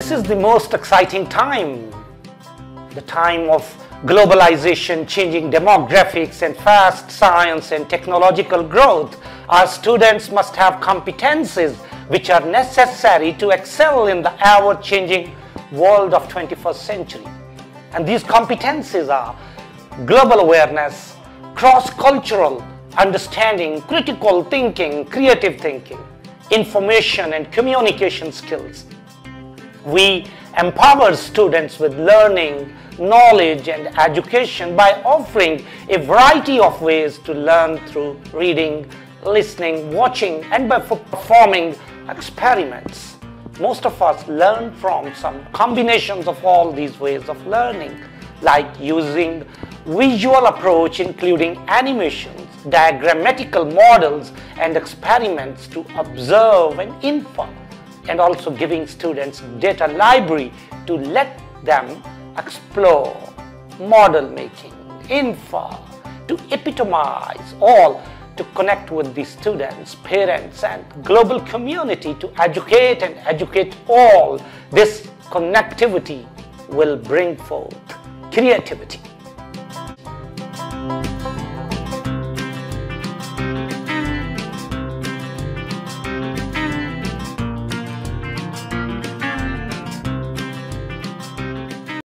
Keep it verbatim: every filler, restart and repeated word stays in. This is the most exciting time, the time of globalization, changing demographics and fast science and technological growth. Our students must have competences which are necessary to excel in the ever-changing world of twenty-first century. And these competences are global awareness, cross-cultural understanding, critical thinking, creative thinking, information and communication skills. We empower students with learning, knowledge and education by offering a variety of ways to learn through reading, listening, watching and by performing experiments. Most of us learn from some combinations of all these ways of learning, like using visual approach including animations, diagrammatical models and experiments to observe and infer, and also giving students data library to let them explore, model making, infer, to epitomize, all to connect with the students, parents and global community to educate and educate all. This connectivity will bring forth creativity.